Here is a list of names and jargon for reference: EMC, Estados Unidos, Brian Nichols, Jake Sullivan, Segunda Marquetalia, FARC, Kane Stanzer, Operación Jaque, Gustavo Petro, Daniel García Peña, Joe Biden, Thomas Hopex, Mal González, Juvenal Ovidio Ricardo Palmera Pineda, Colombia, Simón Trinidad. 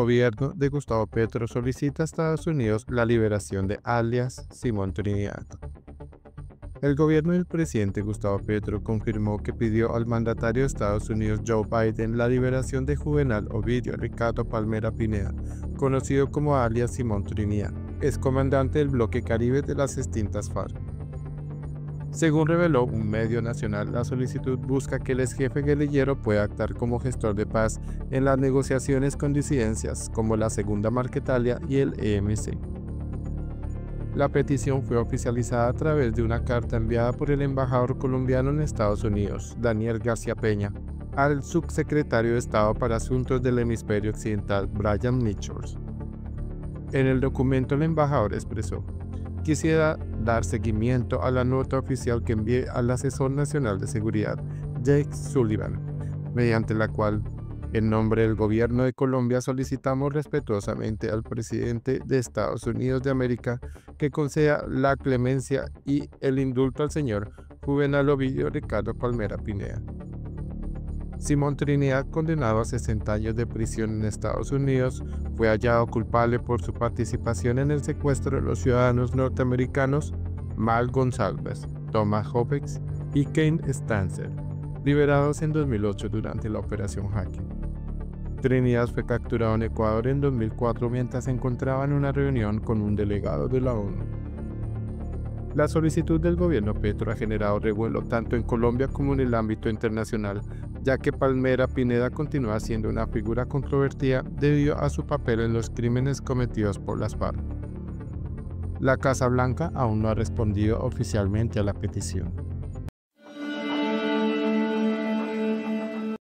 gobierno de Gustavo Petro solicita a Estados Unidos la liberación de alias Simón Trinidad. El gobierno del presidente Gustavo Petro confirmó que pidió al mandatario de Estados Unidos Joe Biden la liberación de Juvenal Ovidio Ricardo Palmera Pineda, conocido como alias Simón Trinidad, excomandante del bloque Caribe de las extintas FARC. Según reveló un medio nacional, la solicitud busca que el exjefe guerrillero pueda actuar como gestor de paz en las negociaciones con disidencias como la Segunda Marquetalia y el EMC. La petición fue oficializada a través de una carta enviada por el embajador colombiano en Estados Unidos, Daniel García Peña, al subsecretario de Estado para Asuntos del Hemisferio Occidental, Brian Nichols. En el documento, el embajador expresó: "Quisiera dar seguimiento a la nota oficial que envié al asesor nacional de seguridad, Jake Sullivan, mediante la cual, en nombre del gobierno de Colombia, solicitamos respetuosamente al presidente de Estados Unidos de América que conceda la clemencia y el indulto al señor Juvenal Ovidio Ricardo Palmera Pineda. Simón Trinidad, condenado a 60 años de prisión en Estados Unidos, fue hallado culpable por su participación en el secuestro de los ciudadanos norteamericanos Mal González, Thomas Hopex y Kane Stanzer, liberados en 2008 durante la Operación Jaque. Trinidad fue capturado en Ecuador en 2004 mientras se encontraba en una reunión con un delegado de la ONU. La solicitud del gobierno Petro ha generado revuelo tanto en Colombia como en el ámbito internacional, ya que Palmera Pineda continúa siendo una figura controvertida debido a su papel en los crímenes cometidos por las FARC. La Casa Blanca aún no ha respondido oficialmente a la petición.